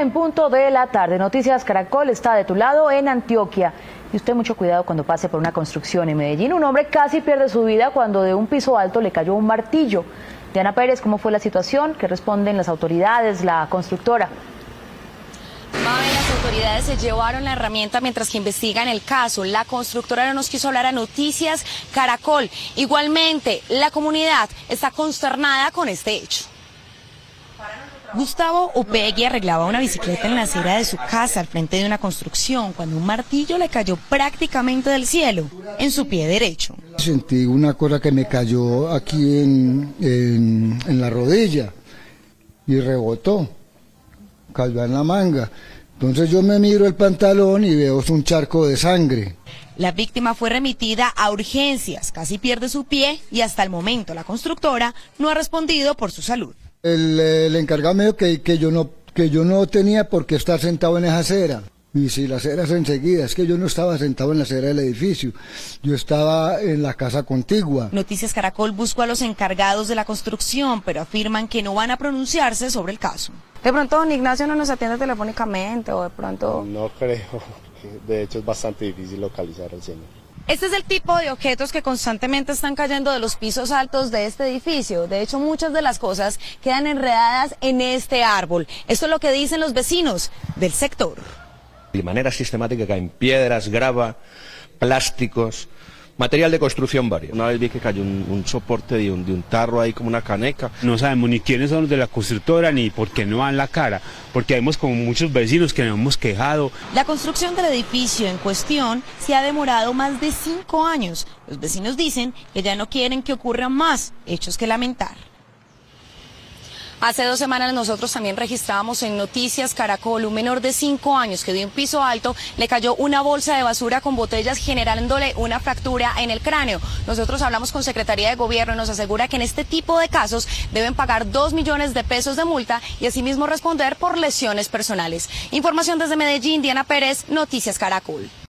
en punto de la tarde. Noticias Caracol está de tu lado en Antioquia. Y usted mucho cuidado cuando pase por una construcción en Medellín. Un hombre casi pierde su vida cuando de un piso alto le cayó un martillo. Diana Pérez, ¿cómo fue la situación? ¿Qué responden las autoridades, la constructora? Las autoridades se llevaron la herramienta mientras que investigan el caso. La constructora no nos quiso hablar a Noticias Caracol. Igualmente, la comunidad está consternada con este hecho. Gustavo Upegui arreglaba una bicicleta en la acera de su casa al frente de una construcción cuando un martillo le cayó prácticamente del cielo en su pie derecho. Sentí una cosa que me cayó aquí en la rodilla y rebotó, cayó en la manga. Entonces yo me miro el pantalón y veo un charco de sangre. La víctima fue remitida a urgencias, casi pierde su pie y hasta el momento la constructora no ha respondido por su salud. El encargado me dijo que yo no tenía por qué estar sentado en esa acera. Y si la acera es enseguida, es que yo no estaba sentado en la acera del edificio, yo estaba en la casa contigua. Noticias Caracol buscó a los encargados de la construcción, pero afirman que no van a pronunciarse sobre el caso. De pronto don Ignacio no nos atiende telefónicamente o de pronto... No creo, de hecho es bastante difícil localizar al señor. Este es el tipo de objetos que constantemente están cayendo de los pisos altos de este edificio. De hecho, muchas de las cosas quedan enredadas en este árbol. Esto es lo que dicen los vecinos del sector. De manera sistemática caen piedras, grava, plásticos, material de construcción varios. Una vez vi que cayó un soporte de un tarro ahí como una caneca. No sabemos ni quiénes son los de la constructora ni por qué no dan la cara, porque vemos como muchos vecinos que nos hemos quejado. La construcción del edificio en cuestión se ha demorado más de 5 años. Los vecinos dicen que ya no quieren que ocurran más hechos que lamentar. Hace 2 semanas nosotros también registrábamos en Noticias Caracol un menor de 5 años que de un piso alto le cayó una bolsa de basura con botellas generándole una fractura en el cráneo. Nosotros hablamos con Secretaría de Gobierno y nos asegura que en este tipo de casos deben pagar 2 millones de pesos de multa y asimismo responder por lesiones personales. Información desde Medellín, Diana Pérez, Noticias Caracol.